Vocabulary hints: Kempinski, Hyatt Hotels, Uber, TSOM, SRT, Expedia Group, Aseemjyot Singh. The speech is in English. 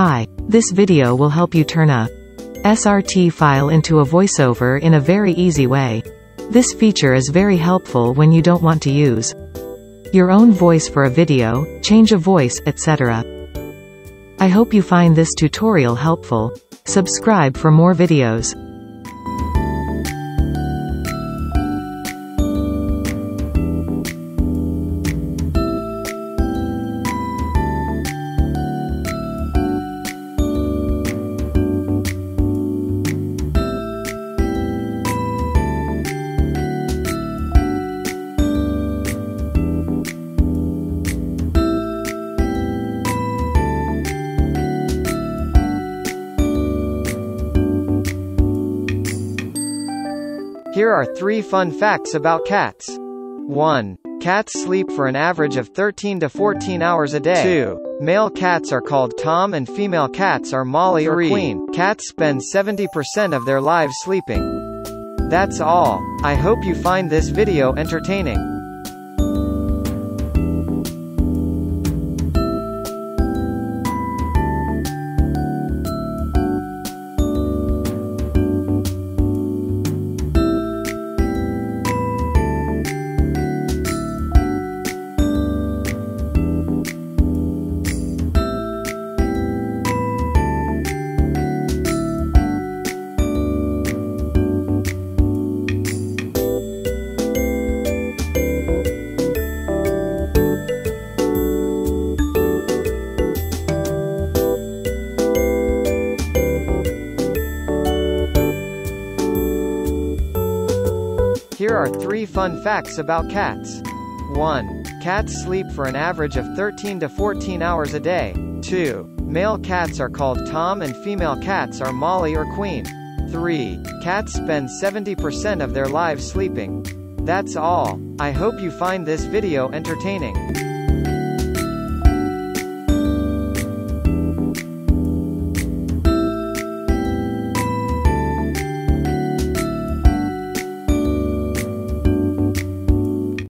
Hi, this video will help you turn a SRT file into a voiceover in a very easy way. This feature is very helpful when you don't want to use your own voice for a video, change a voice, etc. I hope you find this tutorial helpful. Subscribe for more videos. Here are 3 fun facts about cats. 1. Cats sleep for an average of 13 to 14 hours a day. 2. Male cats are called Tom and female cats are Molly or Queen. Cats spend 70% of their lives sleeping. That's all. I hope you find this video entertaining. Here are 3 fun facts about cats. 1. Cats sleep for an average of 13 to 14 hours a day. 2. Male cats are called Tom and female cats are Molly or Queen. 3. Cats spend 70% of their lives sleeping. That's all. I hope you find this video entertaining.